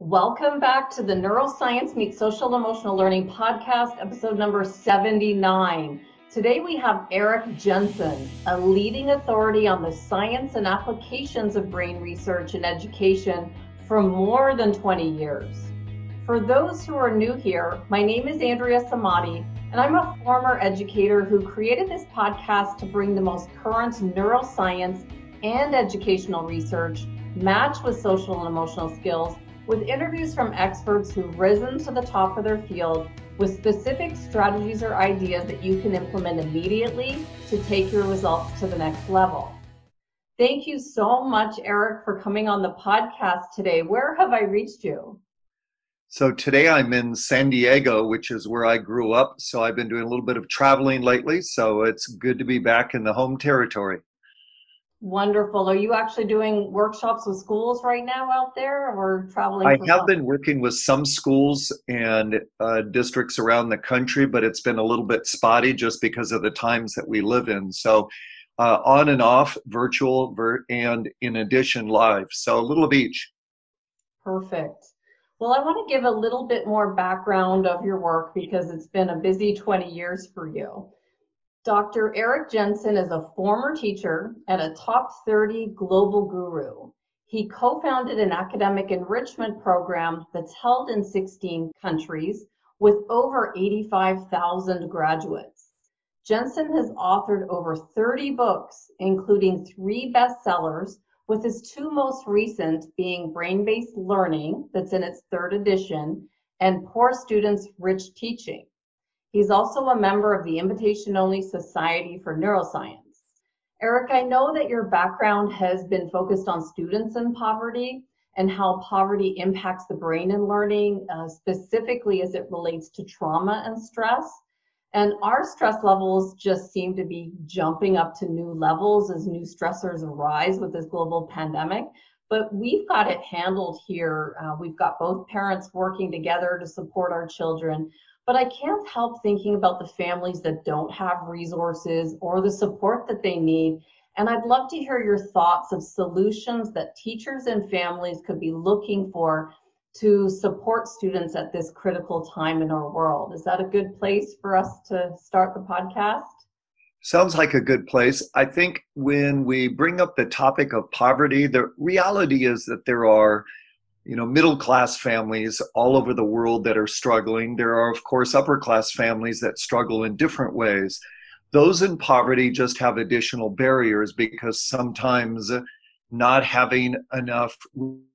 Welcome back to the Neuroscience Meets Social and Emotional Learning podcast, episode number 79. Today we have Eric Jensen, a leading authority on the science and applications of brain research in education for more than 20 years. For those who are new here, my name is Andrea Samadi, and I'm a former educator who created this podcast to bring the most current neuroscience and educational research matched with social and emotional skills with interviews from experts who've risen to the top of their field with specific strategies or ideas that you can implement immediately to take your results to the next level. Thank you so much, Eric, for coming on the podcast today. Where have I reached you? So today I'm in San Diego, which is where I grew up. So I've been doing a little bit of traveling lately. So it's good to be back in the home territory. Wonderful. Are you actually doing workshops with schools right now out there, or traveling? I have been working with some schools and districts around the country, but it's been a little bit spotty just because of the times that we live in. So on and off, virtual, and in addition, live. So a little of each. Perfect. Well, I want to give a little bit more background of your work because it's been a busy 20 years for you. Dr. Eric Jensen is a former teacher and a top 30 global guru. He co-founded an academic enrichment program that's held in 16 countries with over 85,000 graduates. Jensen has authored over 30 books, including 3 bestsellers, with his 2 most recent being Brain-Based Learning, that's in its 3rd edition, and Poor Students, Rich Teaching. He's also a member of the Invitation-Only Society for Neuroscience. Eric, I know that your background has been focused on students in poverty and how poverty impacts the brain and learning, specifically as it relates to trauma and stress. And our stress levels just seem to be jumping up to new levels as new stressors arise with this global pandemic. But we've got it handled here. We've got both parents working together to support our children. But I can't help thinking about the families that don't have resources or the support that they need. And I'd love to hear your thoughts of solutions that teachers and families could be looking for to support students at this critical time in our world. Is that a good place for us to start the podcast? Sounds like a good place. I think when we bring up the topic of poverty, the reality is that there are middle-class families all over the world that are struggling. There are, of course, upper-class families that struggle in different ways. Those in poverty just have additional barriers because sometimes not having enough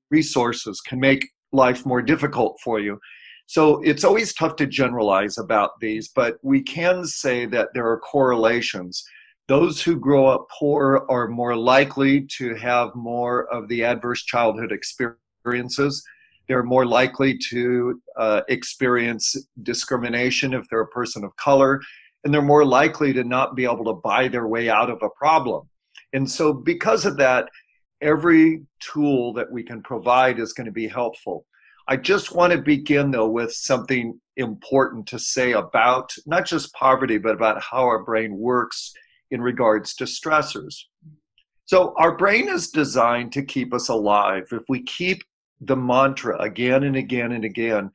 resources can make life more difficult for you. So it's always tough to generalize about these, but we can say that there are correlations. Those who grow up poor are more likely to have more of the adverse childhood experiences. They're more likely to experience discrimination if they're a person of color, and they're more likely to not be able to buy their way out of a problem. And so because of that, every tool that we can provide is going to be helpful. I just want to begin, though, with something important to say about not just poverty, but about how our brain works in regards to stressors. So our brain is designed to keep us alive. If we keep the mantra again and again and again,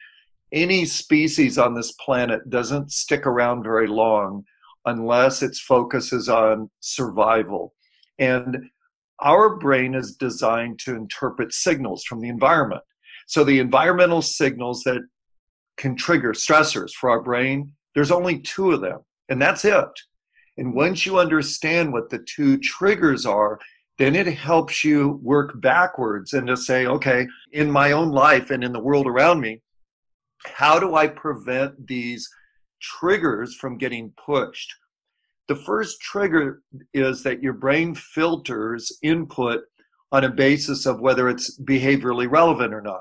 any species on this planet doesn't stick around very long unless its focus is on survival. And our brain is designed to interpret signals from the environment. So the environmental signals that can trigger stressors for our brain, there's only 2 of them, and that's it. And once you understand what the 2 triggers are, then it helps you work backwards and to say, okay, in my own life and in the world around me, how do I prevent these triggers from getting pushed? The first trigger is that your brain filters input on a basis of whether it's behaviorally relevant or not.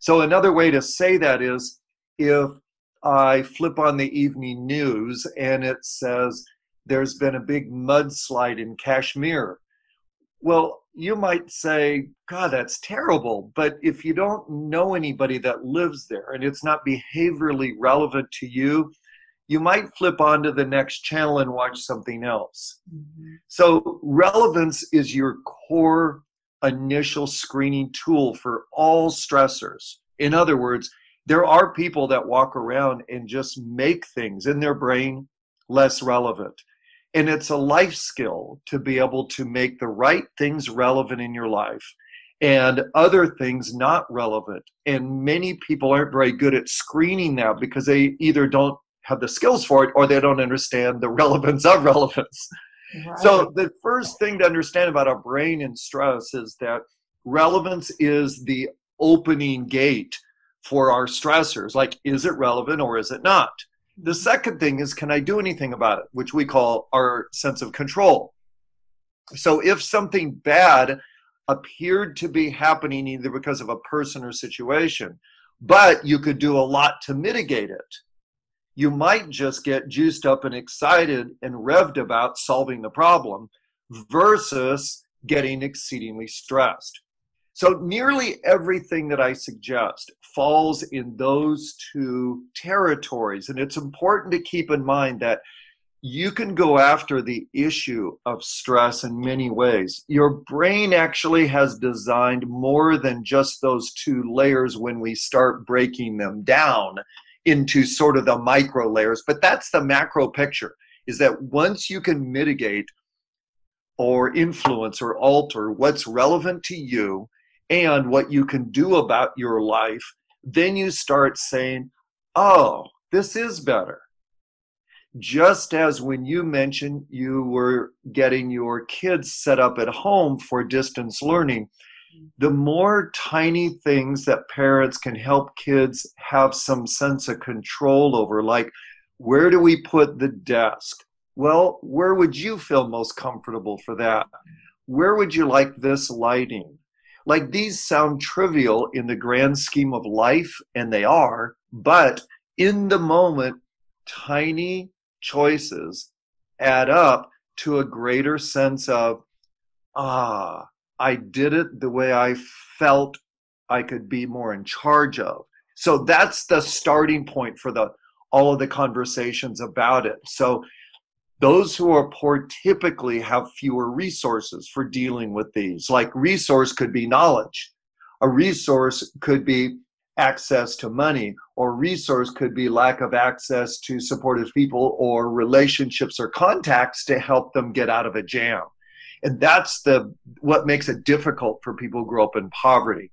So another way to say that is, if I flip on the evening news and it says there's been a big mudslide in Kashmir, well, you might say, God, that's terrible. But if you don't know anybody that lives there and it's not behaviorally relevant to you, you might flip onto the next channel and watch something else. Mm-hmm. So relevance is your core initial screening tool for all stressors. In other words, there are people that walk around and just make things in their brain less relevant. And it's a life skill to be able to make the right things relevant in your life and other things not relevant. And many people aren't very good at screening that because they either don't have the skills for it or they don't understand the relevance of relevance. Right. So the first thing to understand about our brain and stress is that relevance is the opening gate for our stressors. Like, is it relevant or is it not? The second thing is, can I do anything about it, which we call our sense of control. So if something bad appeared to be happening either because of a person or situation, but you could do a lot to mitigate it, you might just get juiced up and excited and revved about solving the problem versus getting exceedingly stressed. So nearly everything that I suggest falls in those two territories. And it's important to keep in mind that you can go after the issue of stress in many ways. Your brain actually has designed more than just those two layers when we start breaking them down into sort of the micro layers. But that's the macro picture, is that once you can mitigate or influence or alter what's relevant to you and what you can do about your life, then you start saying, oh, this is better. Just as when you mentioned you were getting your kids set up at home for distance learning, the more tiny things that parents can help kids have some sense of control over, like, where do we put the desk? Well, where would you feel most comfortable for that? Where would you like this lighting? Like, these sound trivial in the grand scheme of life, and they are, but in the moment, tiny choices add up to a greater sense of, ah, I did it the way I felt I could be more in charge of. So that's the starting point for all of the conversations about it. So those who are poor typically have fewer resources for dealing with these. Like, resource could be knowledge. A resource could be access to money, or resource could be lack of access to supportive people or relationships or contacts to help them get out of a jam. And that's what makes it difficult for people who grow up in poverty.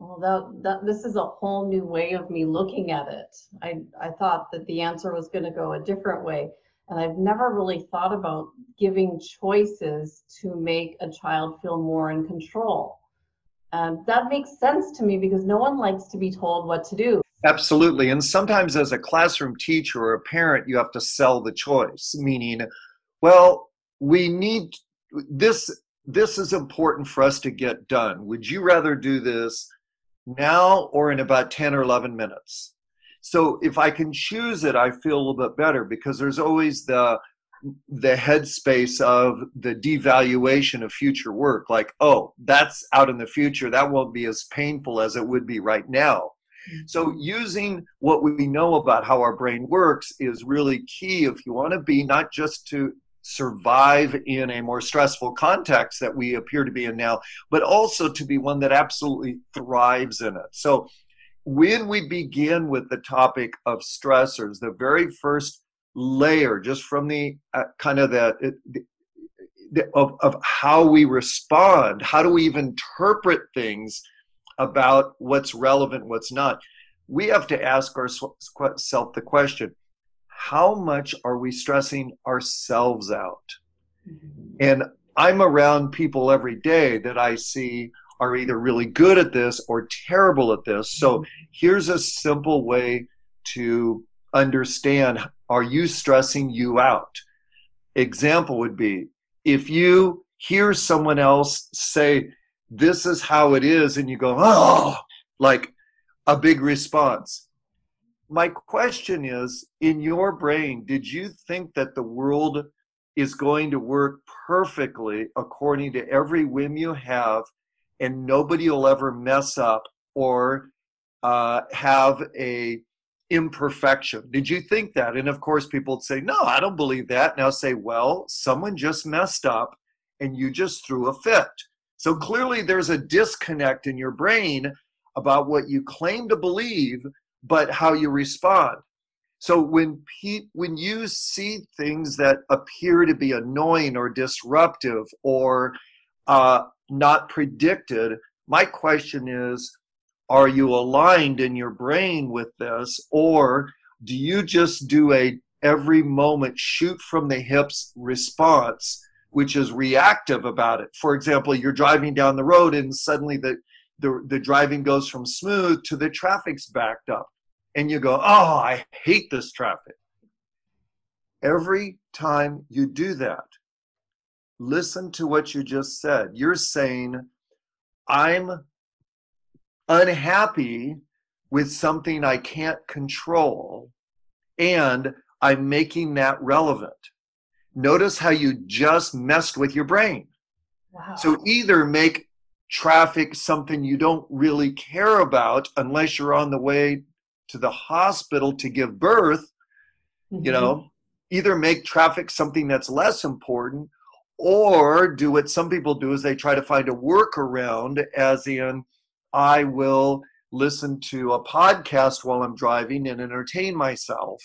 Well, this is a whole new way of me looking at it. I thought that the answer was going to go a different way. And I've never really thought about giving choices to make a child feel more in control. And that makes sense to me because no one likes to be told what to do. Absolutely. And sometimes as a classroom teacher or a parent, you have to sell the choice, meaning, well, we need this. This is important for us to get done. Would you rather do this now or in about 10 or 11 minutes? So if I can choose it, I feel a little bit better, because there's always the headspace of the devaluation of future work. Like, oh, that's out in the future. That won't be as painful as it would be right now. So using what we know about how our brain works is really key if you want to be not just to survive in a more stressful context that we appear to be in now, but also to be one that absolutely thrives in it. So when we begin with the topic of stressors, the very first layer, just from the kind of of how we respond, how do we even interpret things about what's relevant, what's not, we have to ask ourselves the question, how much are we stressing ourselves out? And I'm around people every day that I see are either really good at this or terrible at this. So here's a simple way to understand, are you stressing you out? Example would be, if you hear someone else say, this is how it is, and you go, oh, like a big response. My question is, in your brain, did you think that the world is going to work perfectly according to every whim you have, and nobody will ever mess up or have a imperfection? Did you think that? And of course, people would say, no, I don't believe that. And I'll say, well, someone just messed up and you just threw a fit. So clearly there's a disconnect in your brain about what you claim to believe, but how you respond. So when you see things that appear to be annoying or disruptive or not predicted, my question is, are you aligned in your brain with this, or do you just do a every moment shoot from the hips response, which is reactive about it? For example, you're driving down the road and suddenly the driving goes from smooth to the traffic's backed up. And you go, oh, I hate this traffic. Every time you do that, listen to what you just said. You're saying, I'm unhappy with something I can't control, and I'm making that relevant. Notice how you just messed with your brain. Wow. So either make traffic something you don't really care about unless you're on the way to the hospital to give birth, mm-hmm. you know, either make traffic something that's less important, or do what some people do is they try to find a workaround, as in, I will listen to a podcast while I'm driving and entertain myself,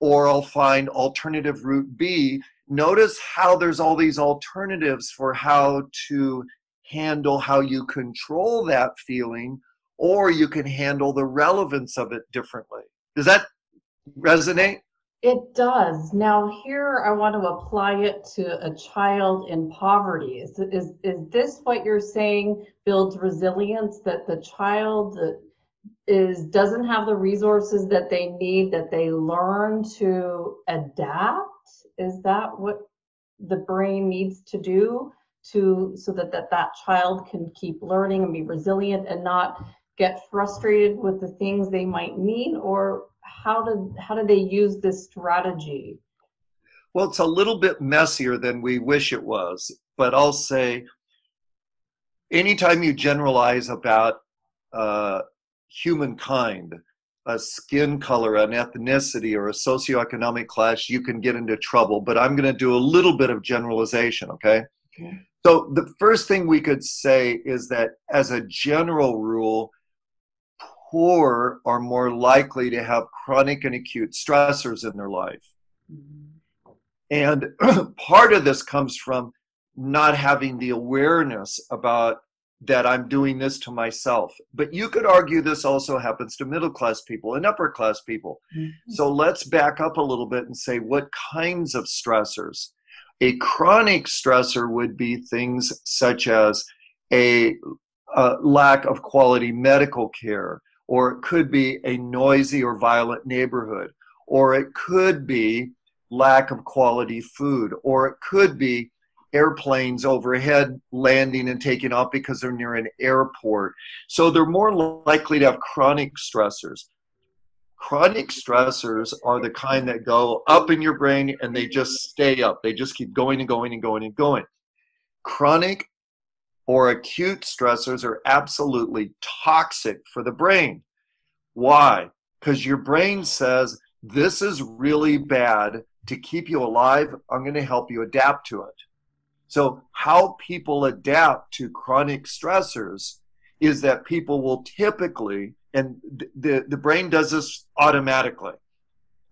or I'll find alternative route B. Notice how there's all these alternatives for how to handle how you control that feeling, or you can handle the relevance of it differently. Does that resonate? It does. Now here I want to apply it to a child in poverty. Is this what you're saying builds resilience, that the child doesn't have the resources that they need, that they learn to adapt? Is that what the brain needs to do so that child can keep learning and be resilient and not get frustrated with the things they might need? Or how did they use this strategy? Well, it's a little bit messier than we wish it was, but I'll say anytime you generalize about humankind, a skin color, an ethnicity, or a socioeconomic class, you can get into trouble. But I'm going to do a little bit of generalization, okay? Okay. So the first thing we could say is that as a general rule, poor are more likely to have chronic and acute stressors in their life. Mm-hmm. And part of this comes from not having the awareness about that I'm doing this to myself. But you could argue this also happens to middle class people and upper class people. Mm-hmm. So let's back up a little bit and say what kinds of stressors. A chronic stressor would be things such as a lack of quality medical care, or it could be a noisy or violent neighborhood, or it could be lack of quality food, or it could be airplanes overhead landing and taking off because they're near an airport. So they're more likely to have chronic stressors. Chronic stressors are the kind that go up in your brain and they just stay up. They just keep going and going and going and going. Chronic or acute stressors are absolutely toxic for the brain. Why? Because your brain says, this is really bad. To keep you alive, I'm going to help you adapt to it. So how people adapt to chronic stressors is that people will typically, and the brain does this automatically.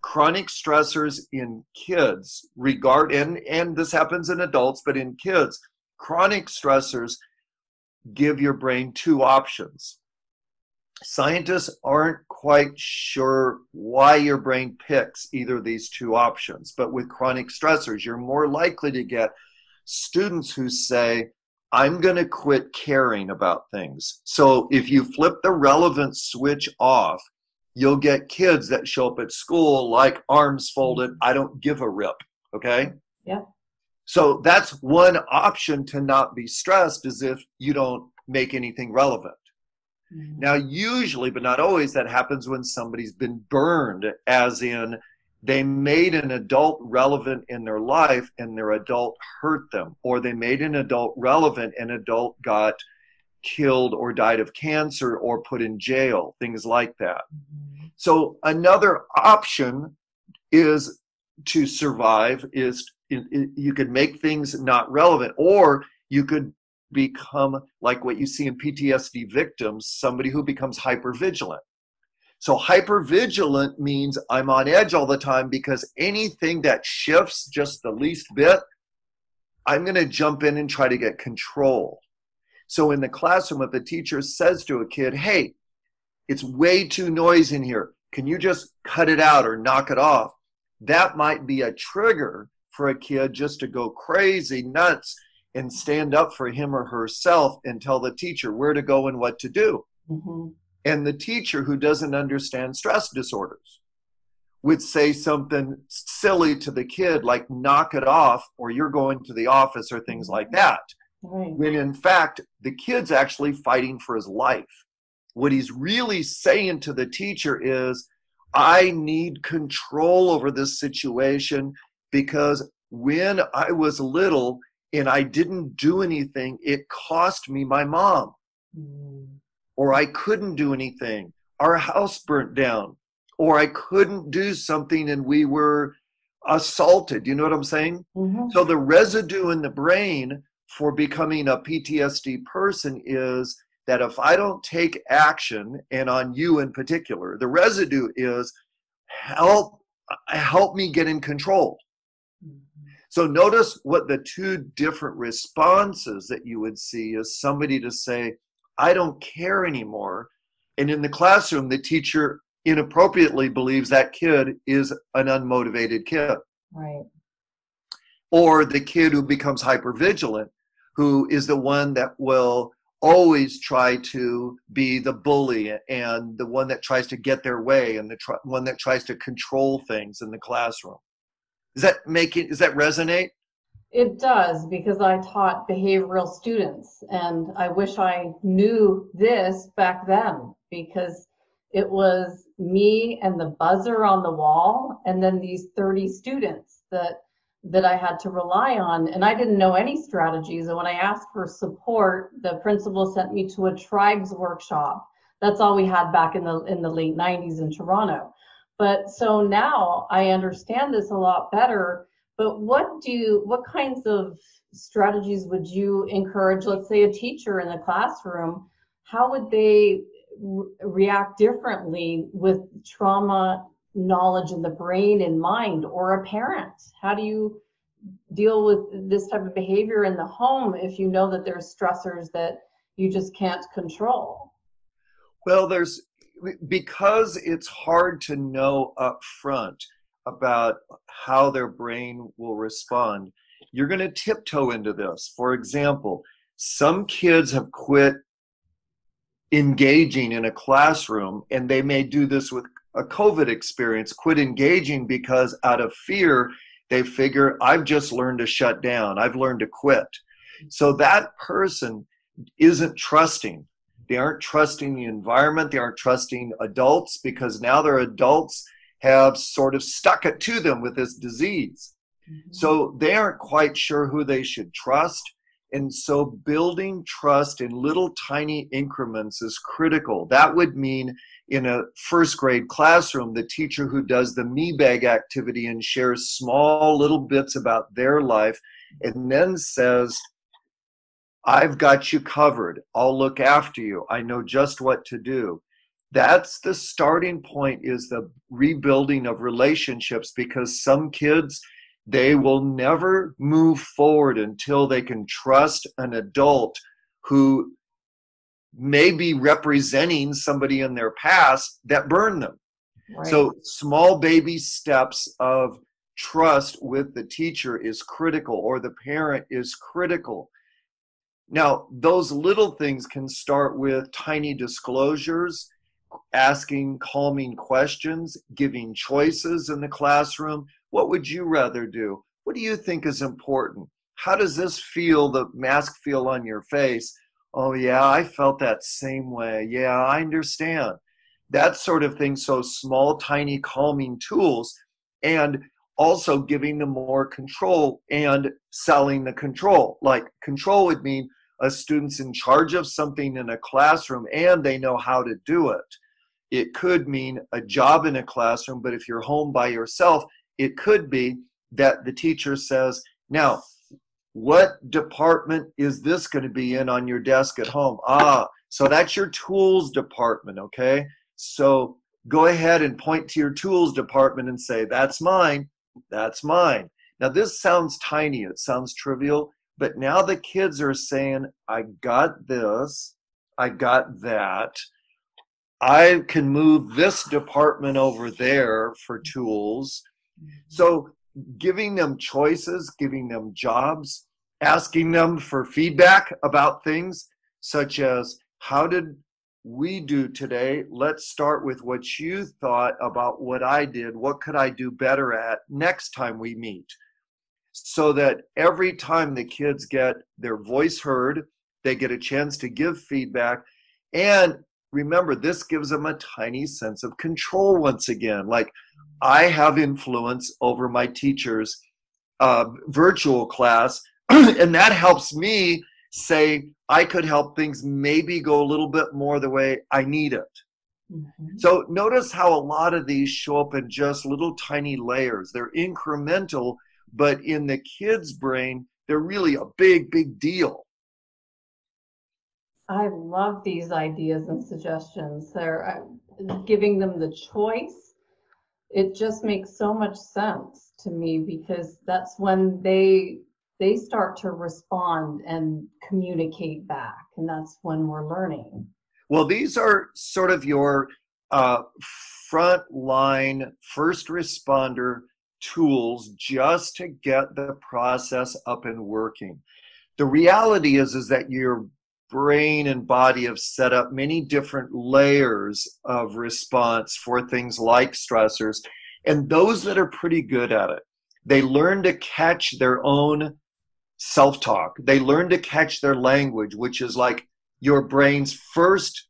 Chronic stressors in kids and this happens in adults, but in kids, chronic stressors give your brain two options. Scientists aren't quite sure why your brain picks either of these two options, but with chronic stressors, you're more likely to get students who say, I'm going to quit caring about things. So if you flip the relevance switch off, you'll get kids that show up at school like arms folded, I don't give a rip, okay? Yeah. So that's one option to not be stressed, is if you don't make anything relevant. Mm-hmm. Now, usually, but not always, that happens when somebody's been burned, as in they made an adult relevant in their life and their adult hurt them, or they made an adult relevant and adult got killed or died of cancer or put in jail, things like that. Mm-hmm. So another option is to survive is you could make things not relevant, or you could become like what you see in PTSD victims, somebody who becomes hypervigilant. So hypervigilant means I'm on edge all the time because anything that shifts just the least bit, I'm going to jump in and try to get control. So in the classroom, if a teacher says to a kid, hey, it's way too noisy in here, can you just cut it out or knock it off? That might be a trigger for a kid just to go crazy nuts and stand up for him or herself and tell the teacher where to go and what to do. Mm-hmm. And the teacher who doesn't understand stress disorders would say something silly to the kid like, knock it off or you're going to the office or things like that. Right. When in fact, the kid's actually fighting for his life. What he's really saying to the teacher is, I need control over this situation because when I was little and I didn't do anything, it cost me my mom. Mm. Or I couldn't do anything. Our house burnt down. Or I couldn't do something and we were assaulted. You know what I'm saying? Mm-hmm. So the residue in the brain for becoming a PTSD person is that if I don't take action, and on you in particular, the residue is help me get in control. So notice what the two different responses that you would see is somebody to say, I don't care anymore. And in the classroom, the teacher inappropriately believes that kid is an unmotivated kid. Right. Or the kid who becomes hypervigilant, who is the one that will always try to be the bully and the one that tries to get their way and the one that tries to control things in the classroom. Does that resonate? It does, because I taught behavioral students and I wish I knew this back then, because it was me and the buzzer on the wall and then these 30 students that I had to rely on, and I didn't know any strategies. And when I asked for support, the principal sent me to a tribes workshop. That's all we had back in the late 90s in Toronto. But so now I understand this a lot better. But what kinds of strategies would you encourage, let's say a teacher in the classroom, how would they react differently with trauma knowledge in the brain and mind, or a parent? How do you deal with this type of behavior in the home if you know that there's stressors that you just can't control? Well, because it's hard to know up front about how their brain will respond, you're going to tiptoe into this. For example, some kids have quit engaging in a classroom, and they may do this with a COVID experience, quit engaging because out of fear, they figure, I've just learned to shut down. I've learned to quit. So that person isn't trusting. They aren't trusting the environment. They aren't trusting adults because now their adults have sort of stuck it to them with this disease. Mm-hmm. So they aren't quite sure who they should trust. And so building trust in little tiny increments is critical. That would mean in a first grade classroom, the teacher who does the me bag activity and shares small little bits about their life and then says, I've got you covered. I'll look after you. I know just what to do. That's the starting point, is the rebuilding of relationships, because some kids, they will never move forward until they can trust an adult who may be representing somebody in their past that burned them. Right. So small baby steps of trust with the teacher is critical, or the parent is critical. Now, those little things can start with tiny disclosures, asking calming questions, giving choices in the classroom. What would you rather do? What do you think is important? How does this feel, the mask feel on your face? Oh yeah, I felt that same way. Yeah, I understand. That sort of thing. So small, tiny calming tools, and also giving them more control and selling the control. Like control would mean a student's in charge of something in a classroom and they know how to do it. It could mean a job in a classroom, but if you're home by yourself, it could be that the teacher says, now, What department is this going to be in on your desk at home? Ah, so that's your tools department, okay? So go ahead and point to your tools department and say, that's mine, that's mine. Now this sounds tiny, it sounds trivial, but now the kids are saying, I got this, I got that, I can move this department over there for tools. So giving them choices, giving them jobs, asking them for feedback about things such as, how did we do today? Let's start with what you thought about what I did. What could I do better at next time we meet? So that every time the kids get their voice heard, they get a chance to give feedback. And remember, this gives them a tiny sense of control once again, like, I have influence over my teacher's virtual class, and that helps me say I could help things maybe go a little bit more the way I need it. Mm-hmm. So notice how a lot of these show up in just little tiny layers. They're incremental, but in the kid's brain, they're really a big, big deal. I love these ideas and suggestions. They're giving them the choice. It just makes so much sense to me, because that's when they start to respond and communicate back, and that's when we're learning. Well, these are sort of your frontline first responder tools just to get the process up and working. The reality is that your brain and body have set up many different layers of response for things like stressors, and those that are pretty good at it, they learn to catch their own self-talk. They learn to catch their language, which is like your brain's first,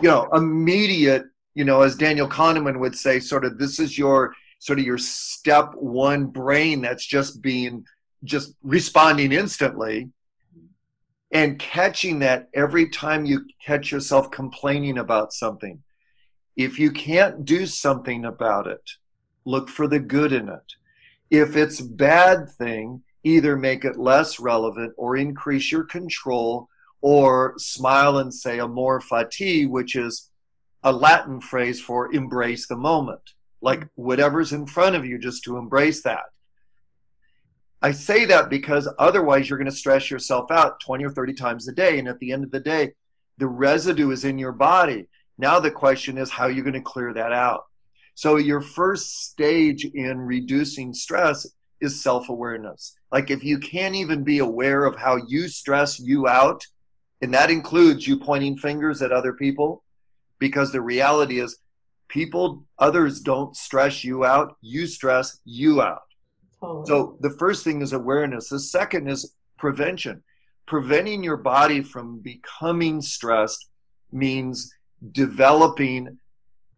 immediate, as Daniel Kahneman would say, this is your your step one brain that's just responding instantly. And catching that every time you catch yourself complaining about something. If you can't do something about it, look for the good in it. If it's a bad thing, either make it less relevant or increase your control, or smile and say amor fati, which is a Latin phrase for embrace the moment. Like whatever's in front of you, just to embrace that. I say that because otherwise you're going to stress yourself out 20 or 30 times a day. And at the end of the day, the residue is in your body. Now the question is, how are you going to clear that out? So your first stage in reducing stress is self-awareness. Like if you can't even be aware of how you stress you out, and that includes you pointing fingers at other people, because the reality is others don't stress you out, you stress you out. So the first thing is awareness. The second is prevention. Preventing your body from becoming stressed means developing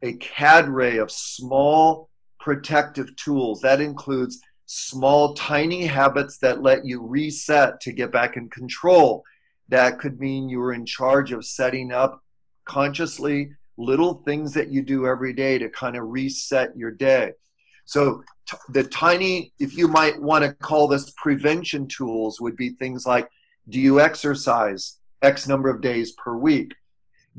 a cadre of small protective tools. That includes small, tiny habits that let you reset to get back in control. That could mean you are in charge of setting up consciously little things that you do every day to kind of reset your day. So the tiny, if you might want to call this prevention tools, would be things like, do you exercise X number of days per week?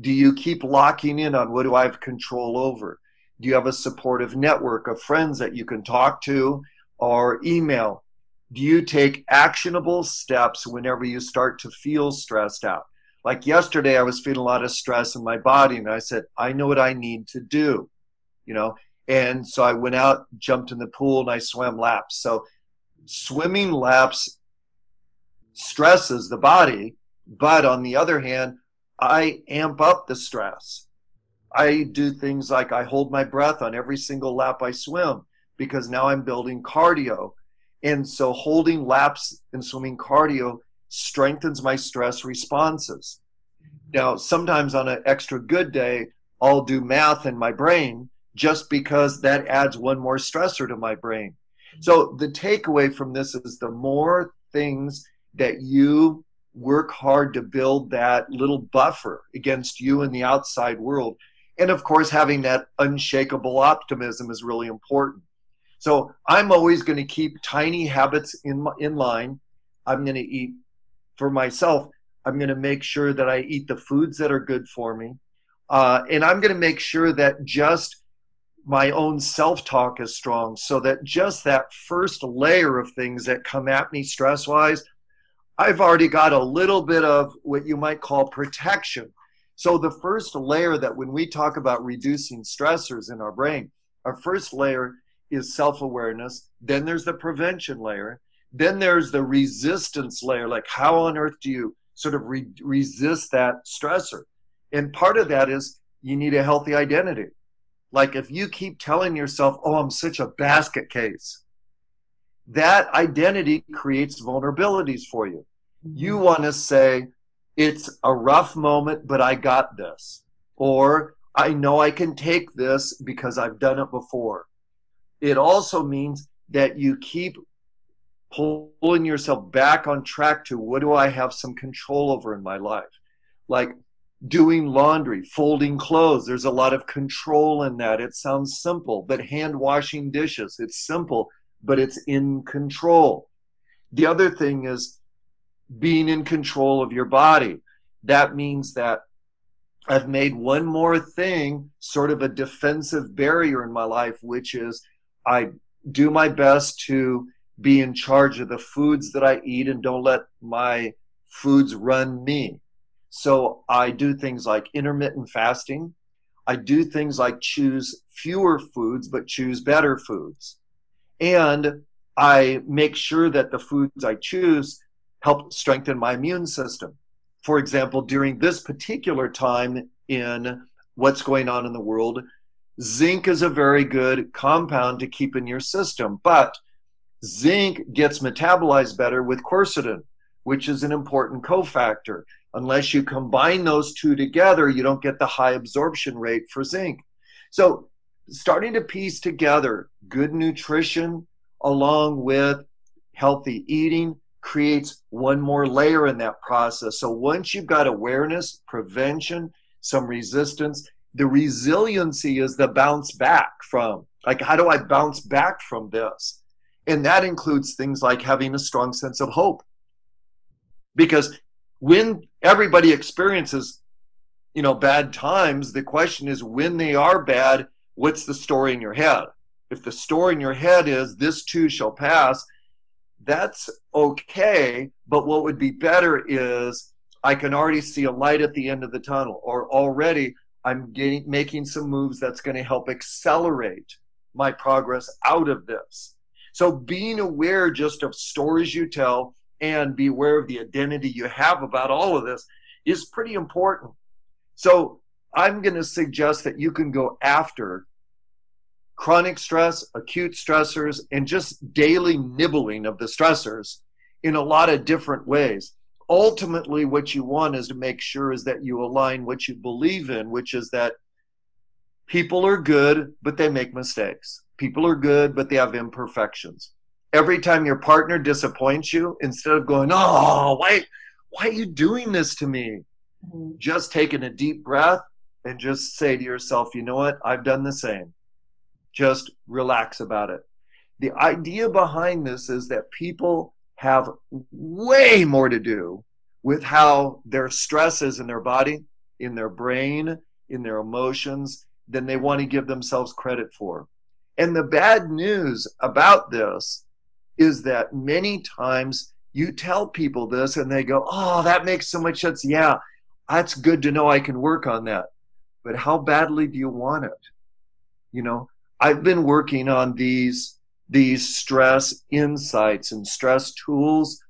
Do you keep locking in on what do I have control over? Do you have a supportive network of friends that you can talk to or email? Do you take actionable steps whenever you start to feel stressed out? Like yesterday, I was feeling a lot of stress in my body, and I said, I know what I need to do, And so I went out, jumped in the pool, and I swam laps. So swimming laps stresses the body, but on the other hand, I amp up the stress. I do things like I hold my breath on every single lap I swim, because now I'm building cardio. And so holding laps and swimming cardio strengthens my stress responses. Now, sometimes on an extra good day, I'll do math in my brain, just because that adds one more stressor to my brain. So the takeaway from this is, the more things that you work hard to build that little buffer against you and the outside world. And of course, having that unshakable optimism is really important. So I'm always going to keep tiny habits in line. I'm going to eat for myself. I'm going to make sure that I eat the foods that are good for me. And I'm going to make sure that just my own self-talk is strong, so that just that first layer of things that come at me stress-wise, I've already got a little bit of what you might call protection. So the first layer that when we talk about reducing stressors in our brain, our first layer is self-awareness. Then there's the prevention layer. Then there's the resistance layer, like how on earth do you sort of resist that stressor? And part of that is you need a healthy identity. Like if you keep telling yourself, oh, I'm such a basket case, that identity creates vulnerabilities for you. You want to say, it's a rough moment, but I got this. Or I know I can take this because I've done it before. It also means that you keep pulling yourself back on track to what do I have some control over in my life? Like doing laundry, folding clothes, there's a lot of control in that. It sounds simple, but hand washing dishes, it's simple, but it's in control. The other thing is being in control of your body. That means that I've made one more thing, sort of a defensive barrier in my life, which is I do my best to be in charge of the foods that I eat and don't let my foods run me. So I do things like intermittent fasting. I do things like choose fewer foods, but choose better foods. And I make sure that the foods I choose help strengthen my immune system. For example, during this particular time in what's going on in the world, zinc is a very good compound to keep in your system, but zinc gets metabolized better with quercetin, which is an important cofactor. Unless you combine those two together, you don't get the high absorption rate for zinc. So starting to piece together good nutrition along with healthy eating creates one more layer in that process. So once you've got awareness, prevention, some resistance, the resiliency is the bounce back from, like, how do I bounce back from this? And that includes things like having a strong sense of hope. Because when everybody experiences, you know, bad times, the question is when they are bad, what's the story in your head? If the story in your head is this too shall pass, that's okay. But what would be better is I can already see a light at the end of the tunnel, or already I'm making some moves that's going to help accelerate my progress out of this. So being aware just of stories you tell and be aware of the identity you have about all of this is pretty important. So I'm going to suggest that you can go after chronic stress, acute stressors, and just daily nibbling of the stressors in a lot of different ways. Ultimately, what you want is to make sure is that you align what you believe in, which is that people are good, but they make mistakes. People are good, but they have imperfections. Every time your partner disappoints you, instead of going, oh, why are you doing this to me? Mm-hmm. Just taking a deep breath and just say to yourself, you know what? I've done the same. Just relax about it. The idea behind this is that people have way more to do with how their stress is in their body, in their brain, in their emotions, than they want to give themselves credit for. And the bad news about this is that many times you tell people this and they go, oh, that makes so much sense. Yeah, that's good to know I can work on that. But how badly do you want it? You know, I've been working on these stress insights and stress tools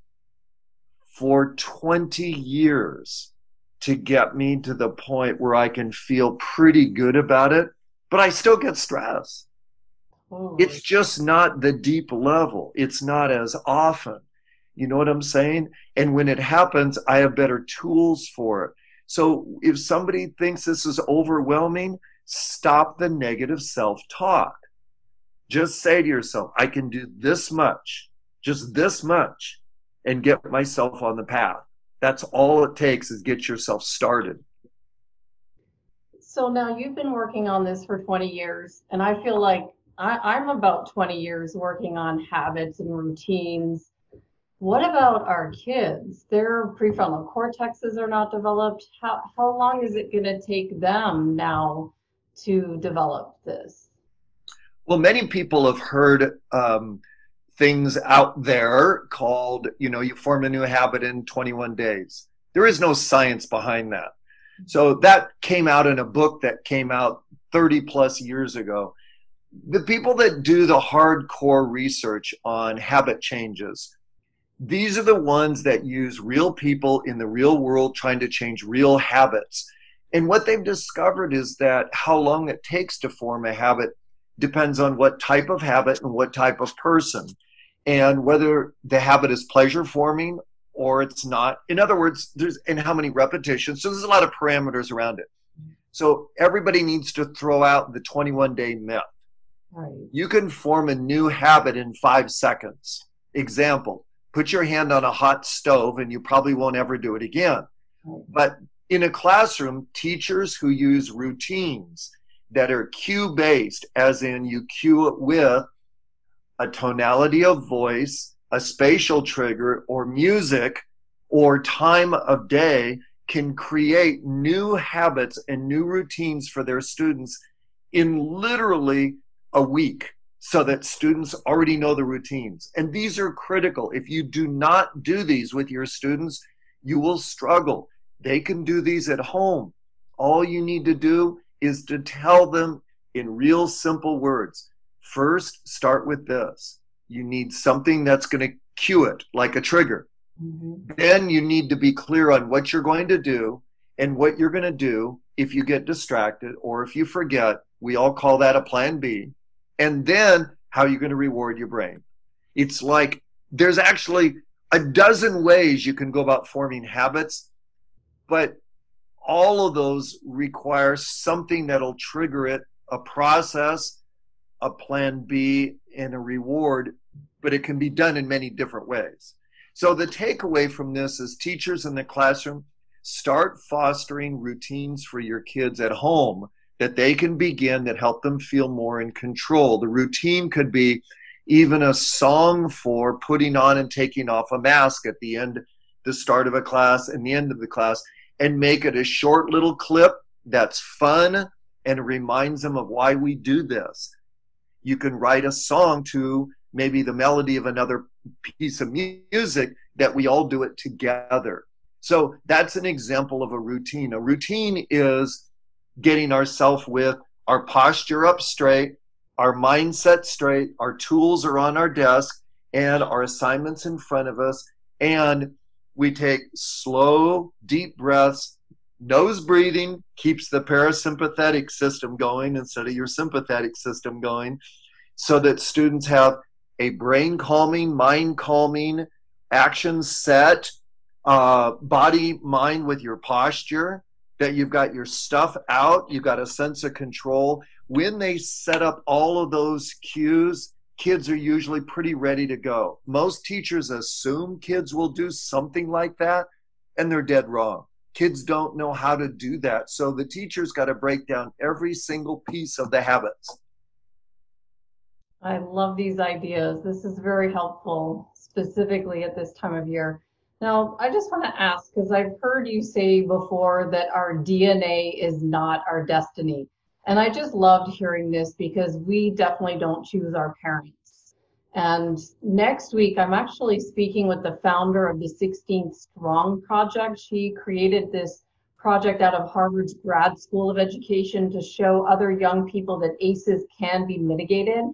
for 20 years to get me to the point where I can feel pretty good about it, but I still get stressed. It's just not the deep level. It's not as often. You know what I'm saying? And when it happens, I have better tools for it. So if somebody thinks this is overwhelming, stop the negative self-talk. Just say to yourself, I can do this much, just this much, and get myself on the path. That's all it takes is get yourself started. So now you've been working on this for 20 years, and I feel like I'm about 20 years working on habits and routines. What about our kids? Their prefrontal cortexes are not developed. How long is it going to take them now to develop this? Well, many people have heard things out there called, you know, you form a new habit in 21 days. There is no science behind that. So that came out in a book that came out 30 plus years ago. The people that do the hardcore research on habit changes, these are the ones that use real people in the real world trying to change real habits. And what they've discovered is that how long it takes to form a habit depends on what type of habit and what type of person, and whether the habit is pleasure forming or it's not. In other words, and how many repetitions. So there's a lot of parameters around it. So everybody needs to throw out the 21-day myth. Right. You can form a new habit in 5 seconds. Example, put your hand on a hot stove and you probably won't ever do it again. Right. But in a classroom, teachers who use routines that are cue-based, as in you cue it with a tonality of voice, a spatial trigger, or music, or time of day, can create new habits and new routines for their students in literally a week, so that students already know the routines. And these are critical. If you do not do these with your students, you will struggle. They can do these at home. All you need to do is to tell them in real simple words. First, start with this. You need something that's going to cue it, like a trigger. Mm-hmm. Then you need to be clear on what you're going to do and what you're going to do if you get distracted or if you forget. We all call that a plan B. And then how you're going to reward your brain. It's like there's actually a dozen ways you can go about forming habits, but all of those require something that'll trigger it, a process, a plan B, and a reward, but it can be done in many different ways. So the takeaway from this is teachers in the classroom, start fostering routines for your kids at home that they can begin that help them feel more in control. The routine could be even a song for putting on and taking off a mask at the end, the start of a class and the end of the class, and make it a short little clip that's fun and reminds them of why we do this. You can write a song to maybe the melody of another piece of music that we all do it together. So that's an example of a routine. A routine is getting ourselves with our posture up straight, our mindset straight, our tools are on our desk, and our assignments in front of us, and we take slow, deep breaths. Nose breathing keeps the parasympathetic system going instead of your sympathetic system going, so that students have a brain calming, mind calming, action set, body, mind with your posture, that you've got your stuff out, you've got a sense of control. When they set up all of those cues, kids are usually pretty ready to go. Most teachers assume kids will do something like that, and they're dead wrong. Kids don't know how to do that. So the teacher's got to break down every single piece of the habits. I love these ideas. This is very helpful, specifically at this time of year. Now, I just want to ask, because I've heard you say before that our DNA is not our destiny. And I just loved hearing this, because we definitely don't choose our parents. And next week, I'm actually speaking with the founder of the 16th Strong Project. She created this project out of Harvard's Grad School of Education to show other young people that ACEs can be mitigated.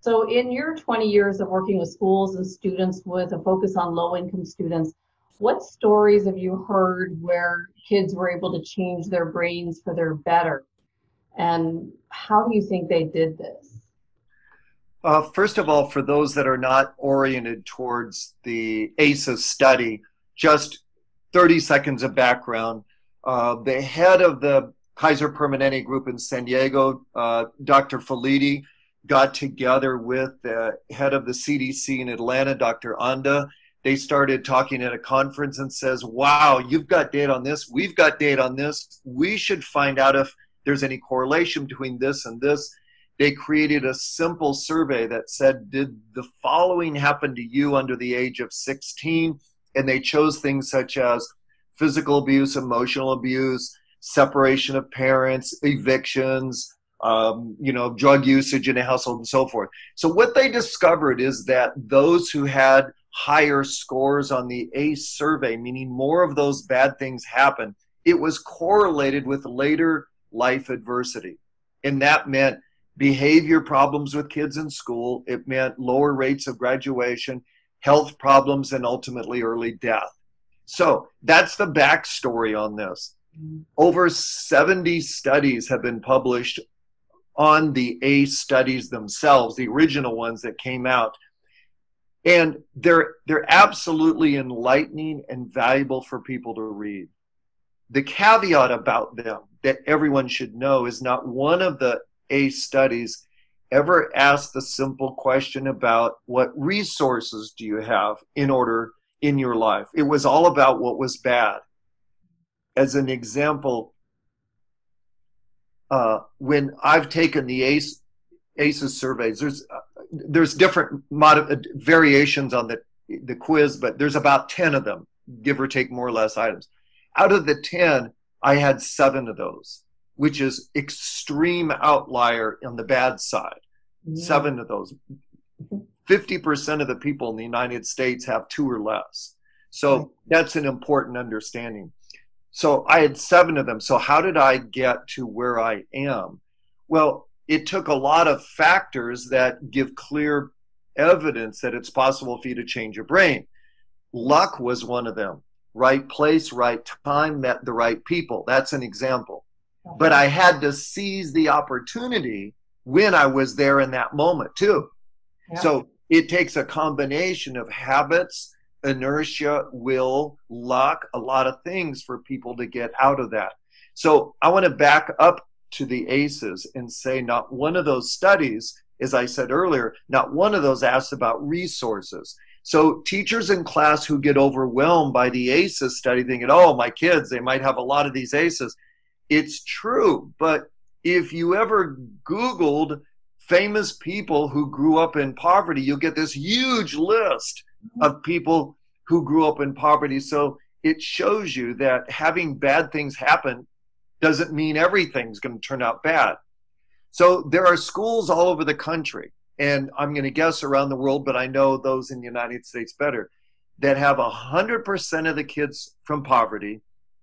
So in your 20 years of working with schools and students with a focus on low-income students, what stories have you heard where kids were able to change their brains for their better? And how do you think they did this? First of all, for those that are not oriented towards the ACEs study, just 30 seconds of background. The head of the Kaiser Permanente group in San Diego, Dr. Felitti, got together with the head of the CDC in Atlanta, Dr. Anda. They started talking at a conference and says, wow, you've got data on this. We've got data on this. We should find out if there's any correlation between this and this. they created a simple survey that said, did the following happen to you under the age of 16? And they chose things such as physical abuse, emotional abuse, separation of parents, evictions, drug usage in a household and so forth. So what they discovered is that those who had higher scores on the ACE survey, meaning more of those bad things happen, it was correlated with later life adversity. And that meant behavior problems with kids in school. It meant lower rates of graduation, health problems, and ultimately early death. So that's the backstory on this. Over 70 studies have been published on the ACE studies themselves, the original ones that came out. And they're absolutely enlightening and valuable for people to read. The caveat about them that everyone should know is not one of the ACE studies ever asked the simple question about what resources do you have in your life. It was all about what was bad. As an example, when I've taken the ACEs surveys, there's different variations on the quiz, but there's about 10 of them, give or take more or less items. Out of the 10, I had 7 of those, which is extreme outlier on the bad side. Yeah. 7 of those. 50% of the people in the United States have 2 or less. So right. That's an important understanding. So I had 7 of them. So how did I get to where I am? Well, it took a lot of factors that give clear evidence that it's possible for you to change your brain. Luck was one of them. Right place, right time, met the right people. That's an example. But I had to seize the opportunity when I was there in that moment too. Yeah. So it takes a combination of habits, inertia, will, luck, a lot of things for people to get out of that. So I want to back up to the ACEs and say not one of those studies, as I said earlier, not one of those asked about resources. So teachers in class who get overwhelmed by the ACEs study thinking, oh, my kids, they might have a lot of these ACEs. It's true, but if you ever Googled famous people who grew up in poverty, you'll get this huge list of people who grew up in poverty. So it shows you that having bad things happen doesn't mean everything's going to turn out bad. So there are schools all over the country, and I'm going to guess around the world, but I know those in the United States better, that have 100% of the kids from poverty.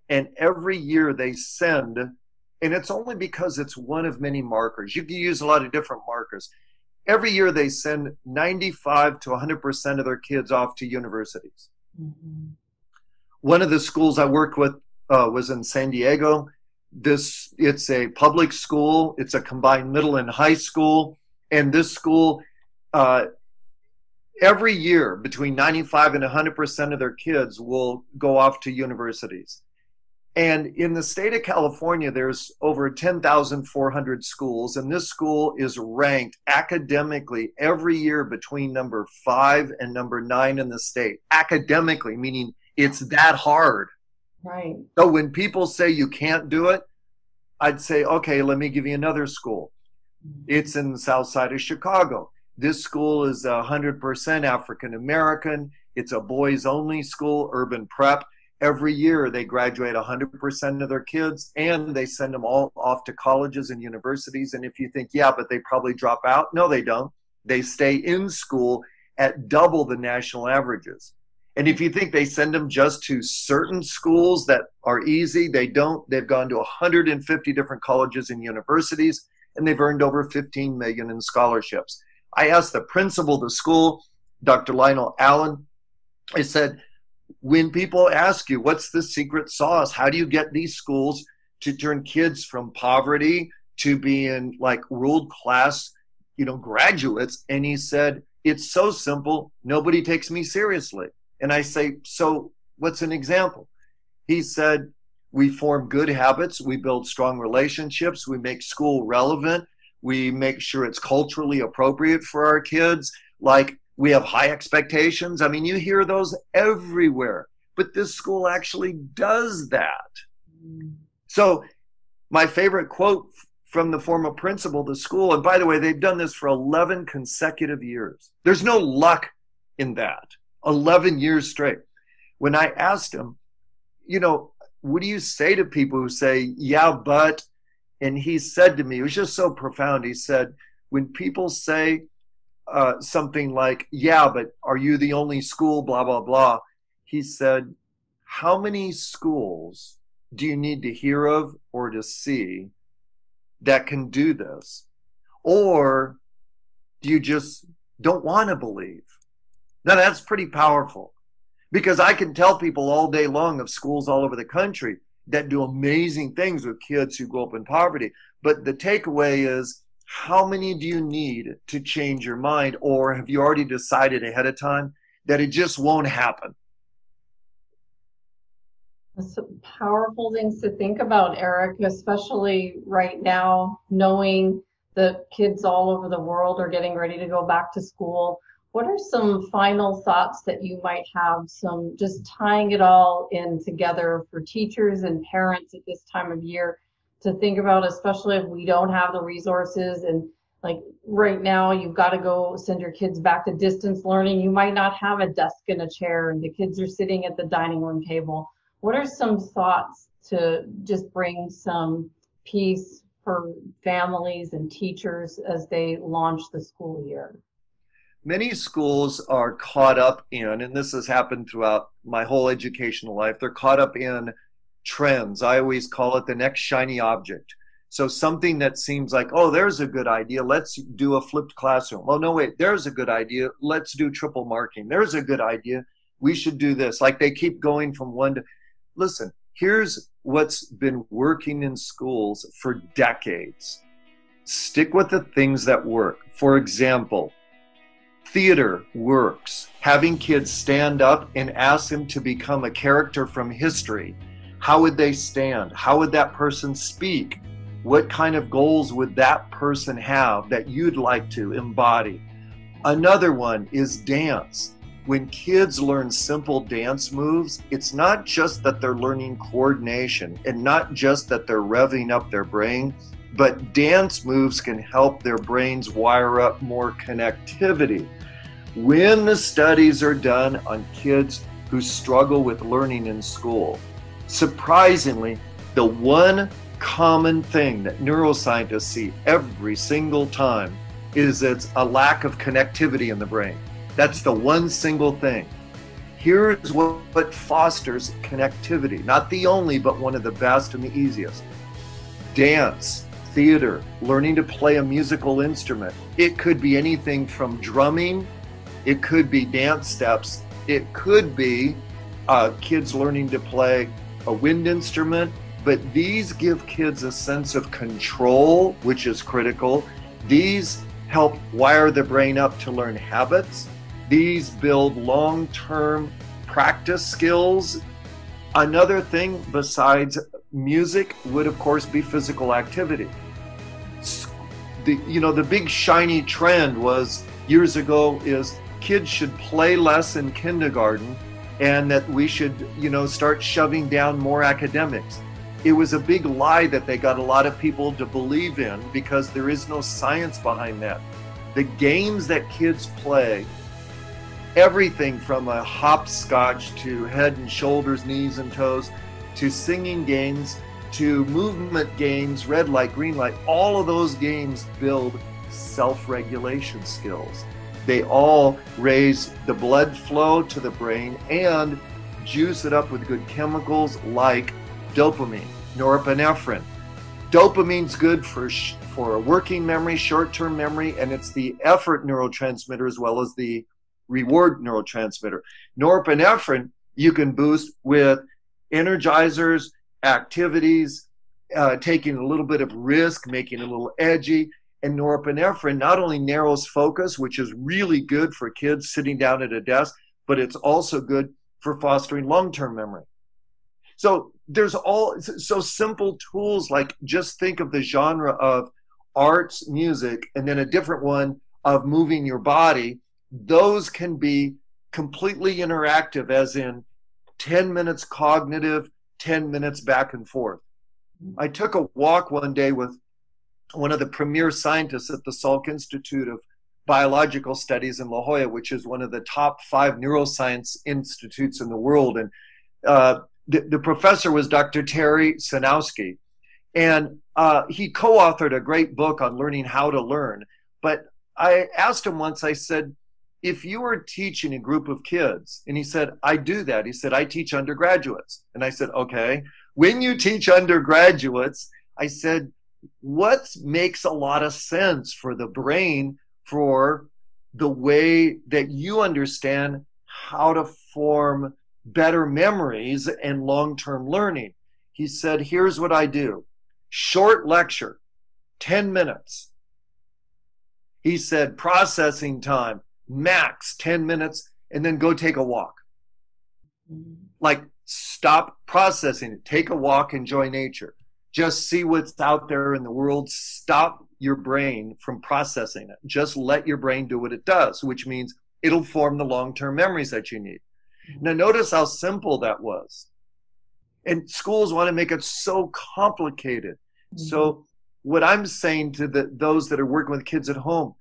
And every year they send, and it's only because it's one of many markers. You can use a lot of different markers. Every year they send 95 to 100% of their kids off to universities. Mm-hmm. One of the schools I worked with was in San Diego. It's a public school. It's a combined middle and high school. And this school, every year between 95 and 100% of their kids will go off to universities. And in the state of California, there's over 10,400 schools, and this school is ranked academically every year between number 5 and number 9 in the state. Academically, meaning it's that hard. Right. So when people say you can't do it, I'd say, okay, let me give you another school. It's in the south side of Chicago. This school is 100% African American. It's a boys-only school, Urban Prep. Every year they graduate 100% of their kids, and they send them all off to colleges and universities. And if you think, yeah, but they probably drop out. No, they don't. They stay in school at double the national averages. And if you think they send them just to certain schools that are easy, they don't. They've gone to 150 different colleges and universities, and they've earned over $15 million in scholarships. I asked the principal of the school, Dr. Lionel Allen, I said, when people ask you, what's the secret sauce? How do you get these schools to turn kids from poverty to being like world class, graduates? And he said, it's so simple. Nobody takes me seriously. And I say, so what's an example? He said, we form good habits. We build strong relationships. We make school relevant. We make sure it's culturally appropriate for our kids. We have high expectations. I mean, you hear those everywhere, but this school actually does that. So my favorite quote from the former principal of the school. And by the way, they've done this for 11 consecutive years. There's no luck in that. 11 years straight. When I asked him, you know, what do you say to people who say, yeah, but, and he said to me, it was just so profound. He said, when people say something like, yeah, but are you the only school, blah, blah, blah. He said, how many schools do you need to hear of or to see that can do this? Or do you just don't want to believe? Now, that's pretty powerful, because I can tell people all day long of schools all over the country that do amazing things with kids who grow up in poverty. But the takeaway is, how many do you need to change your mind? Or have you already decided ahead of time that it just won't happen? That's some powerful things to think about, Eric, especially right now, knowing that kids all over the world are getting ready to go back to school. What are some final thoughts that you might have, some just tying it all in together for teachers and parents at this time of year to think about, especially if we don't have the resources and like right now you've got to go send your kids back to distance learning. You might not have a desk and a chair and the kids are sitting at the dining room table. What are some thoughts to just bring some peace for families and teachers as they launch the school year? Many schools are caught up in, and this has happened throughout my whole educational life, they're caught up in trends. I always call it the next shiny object. So something that seems like, oh, there's a good idea, let's do a flipped classroom. Well, no, wait, there's a good idea, let's do triple marking. There's a good idea, we should do this. Like they keep going from one to, listen, here's what's been working in schools for decades. Stick with the things that work. For example, theater works. Having kids stand up and ask them to become a character from history. How would they stand? How would that person speak? What kind of goals would that person have that you'd like to embody? Another one is dance. When kids learn simple dance moves, it's not just that they're learning coordination and not just that they're revving up their brain, but dance moves can help their brains wire up more connectivity. When the studies are done on kids who struggle with learning in school, surprisingly, the one common thing that neuroscientists see every single time is it's a lack of connectivity in the brain. That's the one single thing. Here's what fosters connectivity, not the only, but one of the best and the easiest. Dance, theater, learning to play a musical instrument. It could be anything from drumming, it could be dance steps, it could be kids learning to play a wind instrument, but these give kids a sense of control, which is critical. These help wire the brain up to learn habits. These build long-term practice skills. Another thing besides music would, of course, be physical activity. The big shiny trend was years ago is kids should play less in kindergarten and that we should, start shoving down more academics. It was a big lie that they got a lot of people to believe in because there is no science behind that. The games that kids play, everything from a hopscotch to head and shoulders, knees and toes, to singing games, to movement games, red light, green light, all of those games build self-regulation skills. They all raise the blood flow to the brain and juice it up with good chemicals like dopamine, norepinephrine. Dopamine's good for working memory, short-term memory, and it's the effort neurotransmitter as well as the reward neurotransmitter. Norepinephrine you can boost with energizers, activities, taking a little bit of risk, making it a little edgy. And norepinephrine not only narrows focus, which is really good for kids sitting down at a desk, but it's also good for fostering long-term memory. So there's simple tools, like just think of the genre of arts, music, and then a different one of moving your body. Those can be completely interactive, as in 10 minutes cognitive, 10 minutes back and forth. I took a walk one day with one of the premier scientists at the Salk Institute of Biological Studies in La Jolla, which is one of the top 5 neuroscience institutes in the world. And the professor was Dr. Terry Sejnowski. And he co-authored a great book on learning how to learn. But I asked him once, I said, if you were teaching a group of kids, and he said, I do that. He said, I teach undergraduates. And I said, okay, when you teach undergraduates, I said, what makes a lot of sense for the brain for the way that you understand how to form better memories and long-term learning? He said, here's what I do. Short lecture, 10 minutes. He said, processing time, max 10 minutes, and then go take a walk. Like, stop processing it. Take a walk, enjoy nature. Just see what's out there in the world. Stop your brain from processing it. Just let your brain do what it does, which means it'll form the long-term memories that you need. Now, notice how simple that was. And schools want to make it so complicated. Mm-hmm. So what I'm saying to those that are working with kids at home,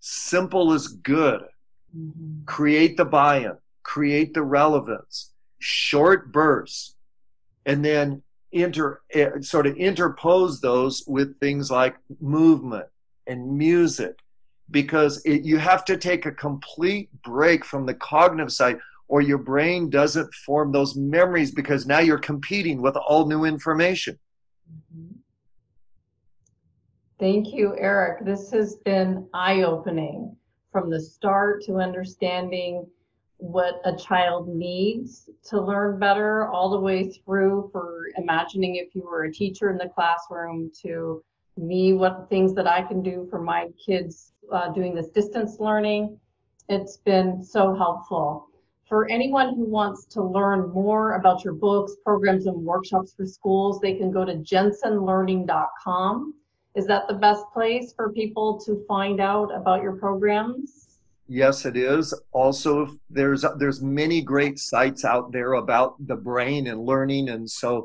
simple is good. Mm-hmm. Create the buy-in, create the relevance, short bursts, and then interpose those with things like movement and music, because you have to take a complete break from the cognitive side, or your brain doesn't form those memories, because now you're competing with all new information. Thank you, Eric. This has been eye-opening from the start to understanding what a child needs to learn better, all the way through for imagining if you were a teacher in the classroom, to me, what things that I can do for my kids doing this distance learning. It's been so helpful. For anyone who wants to learn more about your books, programs, and workshops for schools, they can go to JensenLearning.com. Is that the best place for people to find out about your programs? Yes, it is. Also, there's many great sites out there about the brain and learning. And so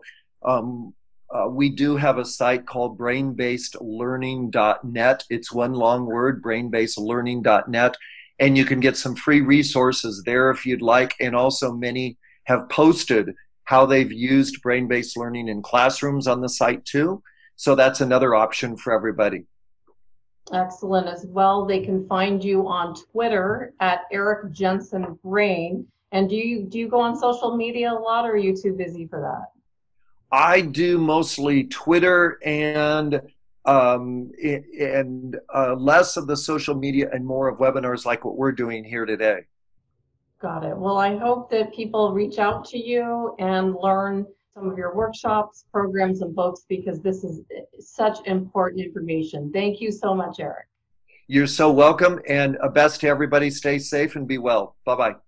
we do have a site called brainbasedlearning.net. It's one long word, brainbasedlearning.net. And you can get some free resources there if you'd like. And also many have posted how they've used brain-based learning in classrooms on the site too. So that's another option for everybody. Excellent as well. They can find you on Twitter at Eric Jensen Brain. And do you go on social media a lot, or are you too busy for that? I do mostly Twitter and less of the social media and more of webinars like what we're doing here today. Got it. Well, I hope that people reach out to you and learn some of your workshops, programs, and books, because this is such important information. Thank you so much, Eric. You're so welcome, and best to everybody. Stay safe and be well. Bye-bye.